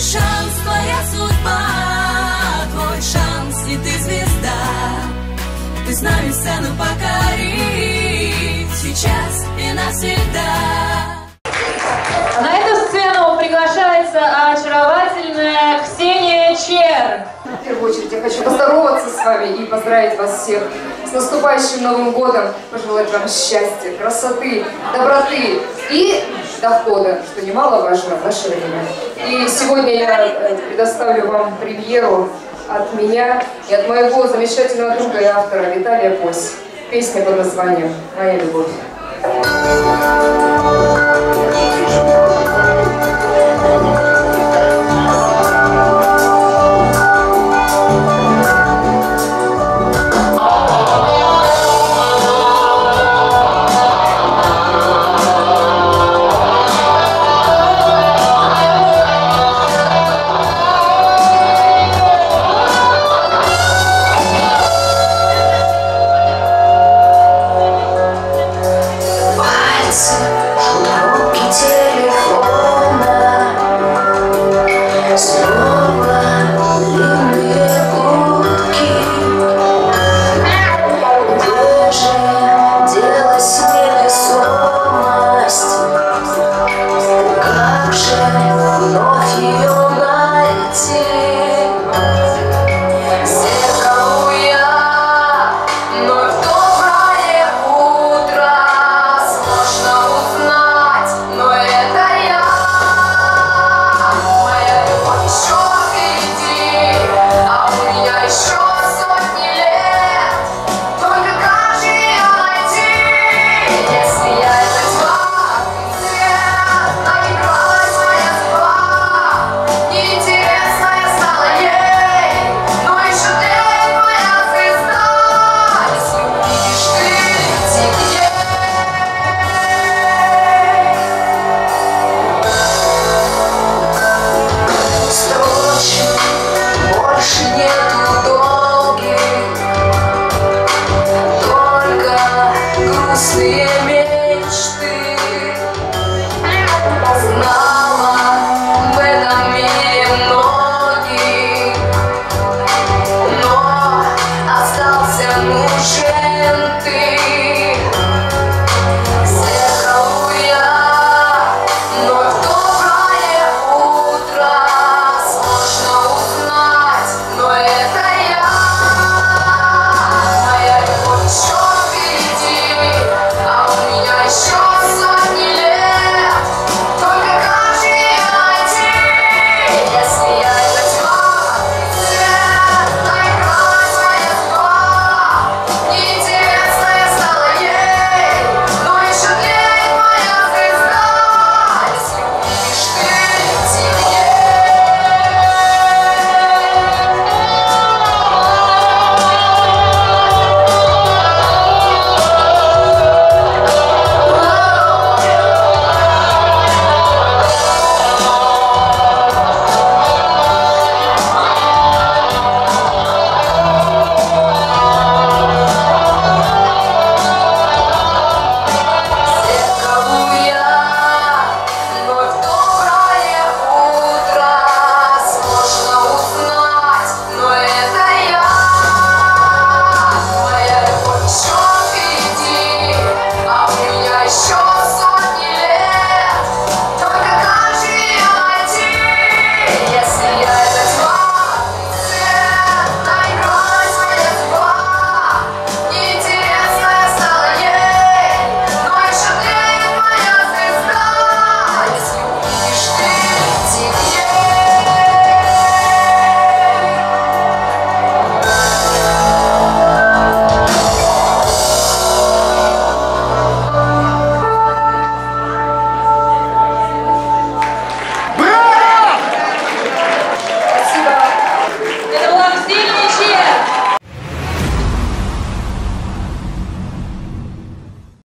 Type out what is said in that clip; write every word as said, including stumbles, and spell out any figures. шанс, твоя судьба, твой шанс, и ты звезда. Ты с нами сцену покори, сейчас и навсегда. На эту сцену приглашается очаровательная Ксения Черк. В первую очередь я хочу поздороваться с вами и поздравить вас всех с наступающим Новым годом. Пожелать вам счастья, красоты, доброты и дохода, что немаловажно в наше время. И сегодня я предоставлю вам премьеру от меня и от моего замечательного друга и автора Виталия Пось. Песня под названием «Моя любовь».